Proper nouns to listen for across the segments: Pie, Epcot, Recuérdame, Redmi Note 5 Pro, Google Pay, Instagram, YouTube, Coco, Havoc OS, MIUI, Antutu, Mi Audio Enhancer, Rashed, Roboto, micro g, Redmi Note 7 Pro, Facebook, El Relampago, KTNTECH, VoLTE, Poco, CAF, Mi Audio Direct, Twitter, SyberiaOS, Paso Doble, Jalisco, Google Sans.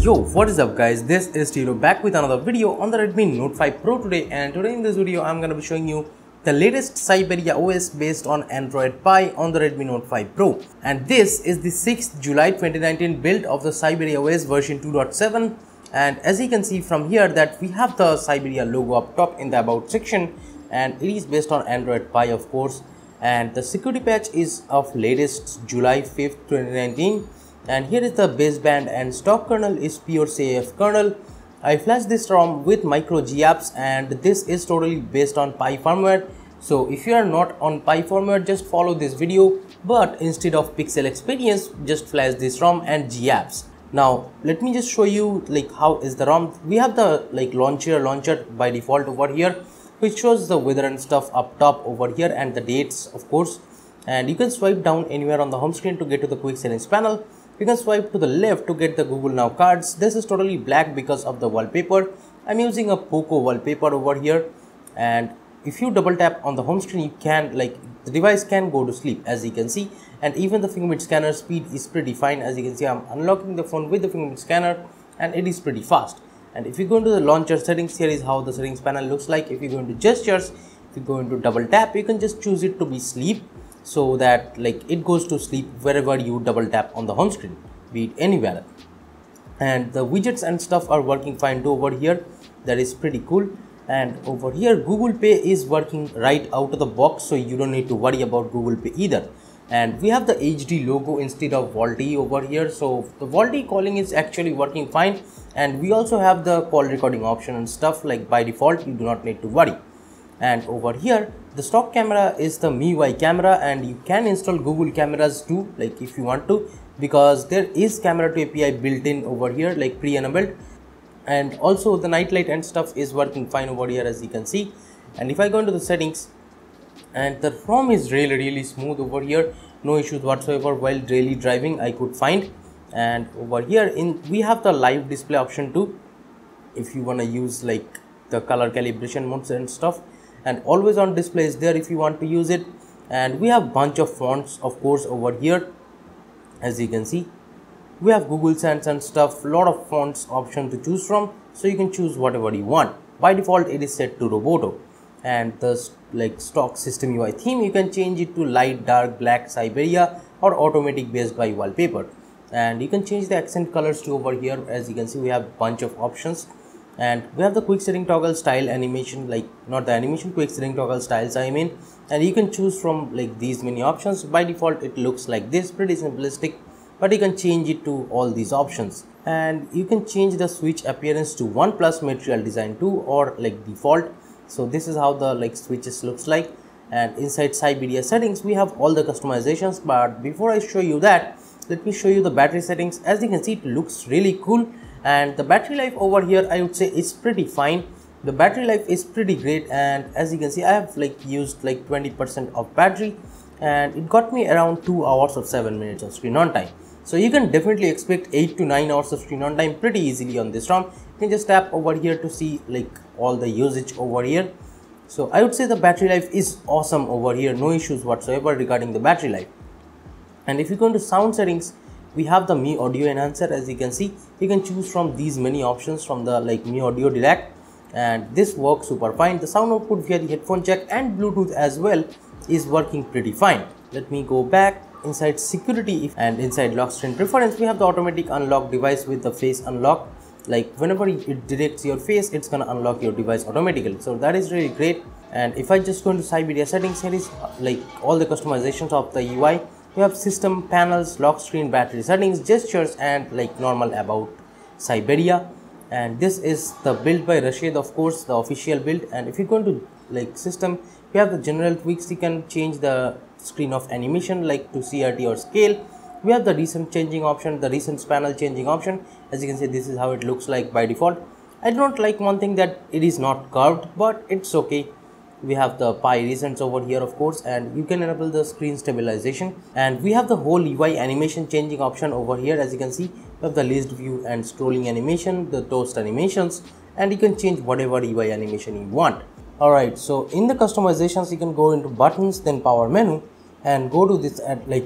Yo, what is up guys, this is Tiro back with another video on the Redmi Note 5 Pro today, and today in this video I'm gonna be showing you the latest SyberiaOS based on Android Pie on the Redmi Note 5 Pro. And this is the 6th July 2019 build of the SyberiaOS version 2.7, and as you can see from here that we have the Syberia logo up top in the about section, and it is based on Android Pie of course, and the security patch is of latest July 5th 2019. And here is the baseband and stock kernel is pure CAF kernel. I flashed this ROM with micro g apps, and this is totally based on Pi firmware. So if you are not on Pi firmware, just follow this video, but instead of Pixel Experience, just flash this ROM and g apps. Now let me just show you like how is the ROM. We have the like launcher by default over here, which shows the weather and stuff up top over here and the dates of course. And you can swipe down anywhere on the home screen to get to the quick settings panel. You can swipe to the left to get the Google Now cards. This is totally black because of the wallpaper. I'm using a Poco wallpaper over here, and if you double tap on the home screen, you can like the device can go to sleep as you can see. And even the fingerprint scanner speed is pretty fine. As you can see, I'm unlocking the phone with the fingerprint scanner and it is pretty fast. And if you go into the launcher settings, here is how the settings panel looks like. If you go into gestures, if you go into double tap, you can just choose it to be sleep, so that like it goes to sleep wherever you double tap on the home screen, be it anywhere. And the widgets and stuff are working fine too over here, that is pretty cool. And over here Google Pay is working right out of the box, so you don't need to worry about Google Pay either. And we have the HD logo instead of VoLTE over here, so the VoLTE calling is actually working fine. And we also have the call recording option and stuff like by default, you do not need to worry. And over here the stock camera is the MIUI camera, and you can install Google cameras too like if you want to, because there is camera to API built in over here like pre-enabled. And also the night light and stuff is working fine over here as you can see. And if I go into the settings, and the ROM is really smooth over here, no issues whatsoever while daily driving I could find. And over here we have the live display option too if you want to use like the color calibration modes and stuff. And always on display is there if you want to use it. And we have bunch of fonts of course over here, as you can see we have Google Sans and stuff, lot of fonts option to choose from, so you can choose whatever you want. By default it is set to Roboto. And the like stock system UI theme, you can change it to light, dark, black, Syberia or automatic based by wallpaper. And you can change the accent colors to over here, as you can see we have bunch of options. And we have the quick setting toggle style animation, like not the animation, quick setting toggle styles I mean. And you can choose from like these many options. By default it looks like this, pretty simplistic, but you can change it to all these options. And you can change the switch appearance to 1+ material design 2 or like default. So this is how the like switches looks like. And inside Syberia settings we have all the customizations, but before I show you that, let me show you the battery settings. As you can see it looks really cool. And the battery life over here I would say is pretty fine. The battery life is pretty great, and as you can see I have like used like 20% of battery, and it got me around 2 hours or 7 minutes of screen on time. So you can definitely expect 8 to 9 hours of screen on time pretty easily on this ROM. You can just tap over here to see like all the usage over here. So I would say the battery life is awesome over here, no issues whatsoever regarding the battery life. And if you go into sound settings, we have the Mi Audio Enhancer. As you can see, you can choose from these many options from the like Mi Audio Direct, and this works super fine. The sound output via the headphone jack and Bluetooth as well is working pretty fine. Let me go back inside security, and inside lock screen preference we have the automatic unlock device with the face unlock. Like whenever it detects your face, it's gonna unlock your device automatically, so that is really great. And if I just go into Syberia settings, here is like all the customizations of the UI. We have system panels, lock screen, battery settings, gestures, and like normal about Syberia. And this is the build by Rashed, of course, the official build. And if you go into like system, we have the general tweaks. You can change the screen of animation like to CRT or scale. We have the recent changing option, the recent panel changing option. As you can see, this is how it looks like by default. I do not like one thing, that it is not curved, but it's okay. We have the Pi recents over here of course, and you can enable the screen stabilization. And we have the whole UI animation changing option over here. As you can see, we have the list view and scrolling animation, the toast animations, and you can change whatever UI animation you want. Alright, so in the customizations you can go into buttons, then power menu, and go to this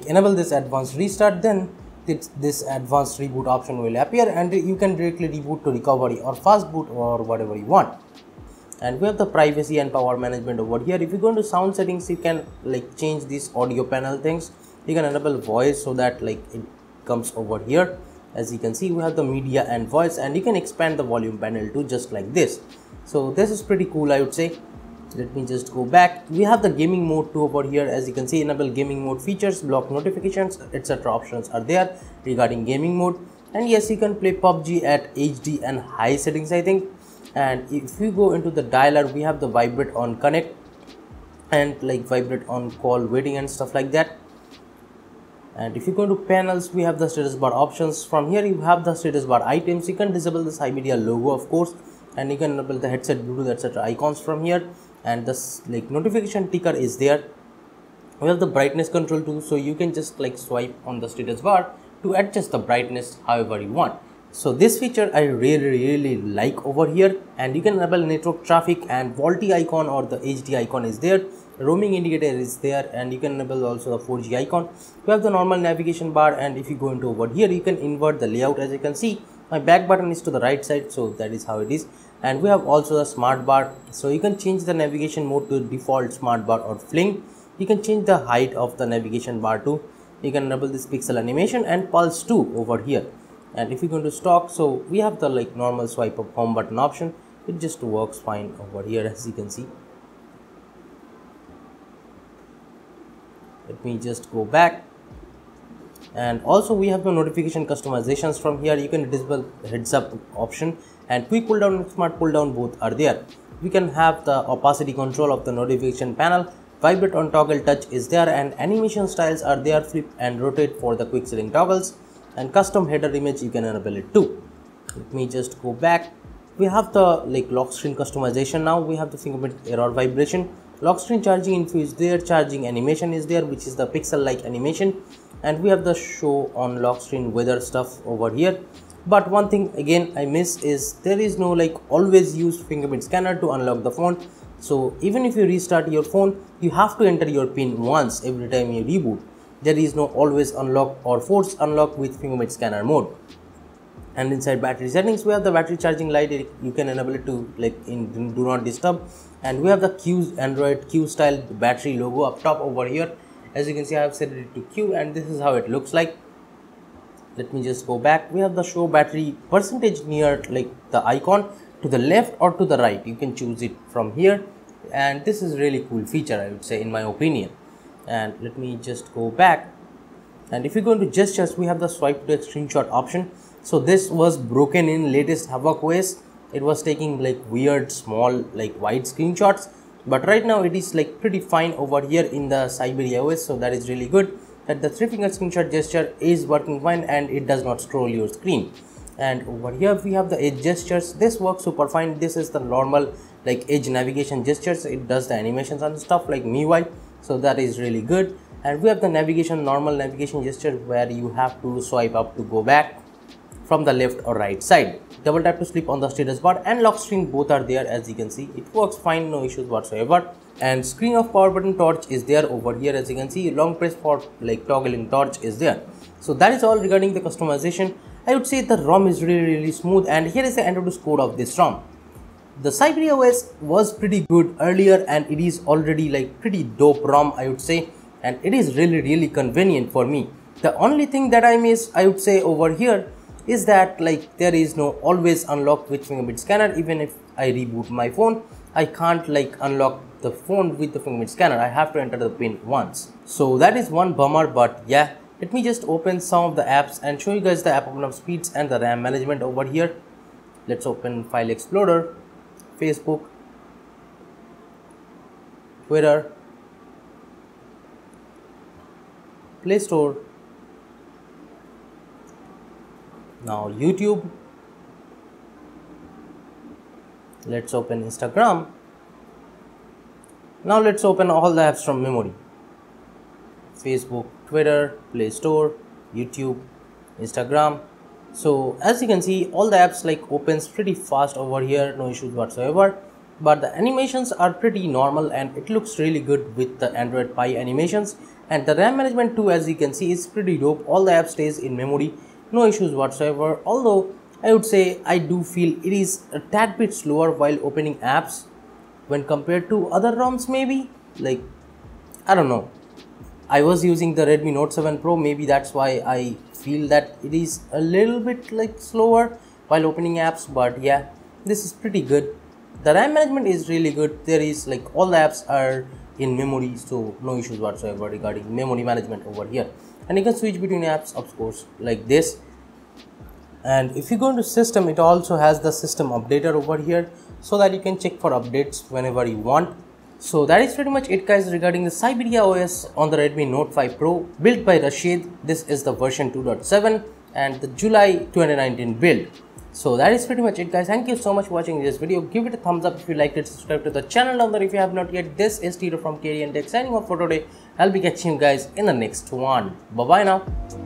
enable this advanced restart. Then this advanced reboot option will appear and you can directly reboot to recovery or fast boot or whatever you want. And we have the privacy and power management over here. If you go into sound settings, you can change these audio panel things. You can enable voice so that it comes over here. As you can see, we have the media and voice, and you can expand the volume panel too, just like this. So this is pretty cool, I would say. Let me just go back. We have the gaming mode too over here. As you can see, enable gaming mode features, block notifications, etc. options are there regarding gaming mode. And yes, you can play PUBG at HD and high settings, I think. And if you go into the dialer, we have the vibrate on connect and vibrate on call waiting and stuff like that. And if you go to panels, we have the status bar options. From here you have the status bar items. You can disable the Syberia logo, of course, and you can enable the headset, Bluetooth, etc. icons from here. And this notification ticker is there. We have the brightness control too, so you can just swipe on the status bar to adjust the brightness however you want. So this feature I really like over here. And you can enable network traffic, and VoLTE icon or the HD icon is there. Roaming indicator is there, and you can enable also the 4G icon. We have the normal navigation bar, and if you go into over here, you can invert the layout. As you can see, my back button is to the right side, so that is how it is. And we have also the smart bar, so you can change the navigation mode to default smart bar or fling. You can change the height of the navigation bar too. You can enable this pixel animation and pulse too over here. And if you go into stock, so we have the normal swipe up home button option. It just works fine over here, as you can see. Let me just go back. And also we have the notification customizations. From here you can disable heads up option, and quick pull down and smart pull down both are there. We can have the opacity control of the notification panel. Vibrate on toggle touch is there, and animation styles are there, flip and rotate for the quick setting toggles. And custom header image, you can enable it too. Let me just go back. We have the lock screen customization. Now we have the fingerprint error vibration, lock screen charging info is there, charging animation is there, which is the pixel like animation. And we have the show on lock screen weather stuff over here. But one thing again I miss is there is no always use fingerprint scanner to unlock the phone. So even if you restart your phone, you have to enter your PIN once every time you reboot. There is no always unlock or force unlock with fingerprint scanner mode. And inside battery settings, we have the battery charging light. You can enable it to in do not disturb. And we have the Q Android Q style battery logo up top over here. As you can see, I have set it to Q, and this is how it looks like. Let me just go back. We have the show battery percentage near the icon to the left or to the right. You can choose it from here, and this is really cool feature, I would say, in my opinion. And let me just go back. And if you go into gestures, we have the swipe to screenshot option. So this was broken in latest Havoc OS. It was taking weird small wide screenshots, but right now it is pretty fine over here in the SyberiaOS. So that is really good that the three-finger screenshot gesture is working fine, and it does not scroll your screen. And over here we have the edge gestures. This works super fine. This is the normal edge navigation gestures. It does the animations and stuff like MIUI. So that is really good. And we have the navigation, normal navigation gesture, where you have to swipe up to go back from the left or right side. Double tap to sleep on the status bar, and lock screen both are there. As you can see, it works fine, no issues whatsoever. And screen off power button torch is there over here. As you can see, long press for toggling torch is there. So that is all regarding the customization. I would say the ROM is really smooth, and here is the Antutu score of this ROM. The SyberiaOS was pretty good earlier, and it is already pretty dope ROM, I would say, and it is really convenient for me. The only thing that I miss, I would say, over here is that there is no always unlock with fingerprint scanner. Even if I reboot my phone, I can't unlock the phone with the fingerprint scanner. I have to enter the PIN once. So that is one bummer, but yeah, let me just open some of the apps and show you guys the app open-up speeds and the RAM management over here. Let's open File Explorer. Facebook, Twitter, Play Store, now YouTube. Let's open Instagram. Now let's open all the apps from memory. Facebook, Twitter, Play Store, YouTube, Instagram. So as you can see, all the apps opens pretty fast over here, no issues whatsoever. but the animations are pretty normal and it looks really good with the Android Pie animations. And the RAM management too, as you can see, is pretty dope. All the app stays in memory, no issues whatsoever, although I would say I do feel it is a tad bit slower while opening apps when compared to other ROMs maybe. Like, I don't know, I was using the Redmi Note 7 Pro, maybe that's why I feel that it is a little bit like slower while opening apps, but yeah, this is pretty good. The RAM management is really good. There is like all the apps are in memory, so no issues whatsoever regarding memory management over here. And you can switch between apps, of course, like this. And if you go into system, it also has the system updater over here so that you can check for updates whenever you want. So that is pretty much it, guys, regarding the SyberiaOS on the Redmi Note 5 Pro built by Rashed. This is the version 2.7 and the July 2019 build. So that is pretty much it, guys. Thank you so much for watching this video. Give it a thumbs up if you liked it. Subscribe to the channel down there if you have not yet. This is Tito from KTNTECH signing off for today. I'll be catching you guys in the next one. Bye bye now.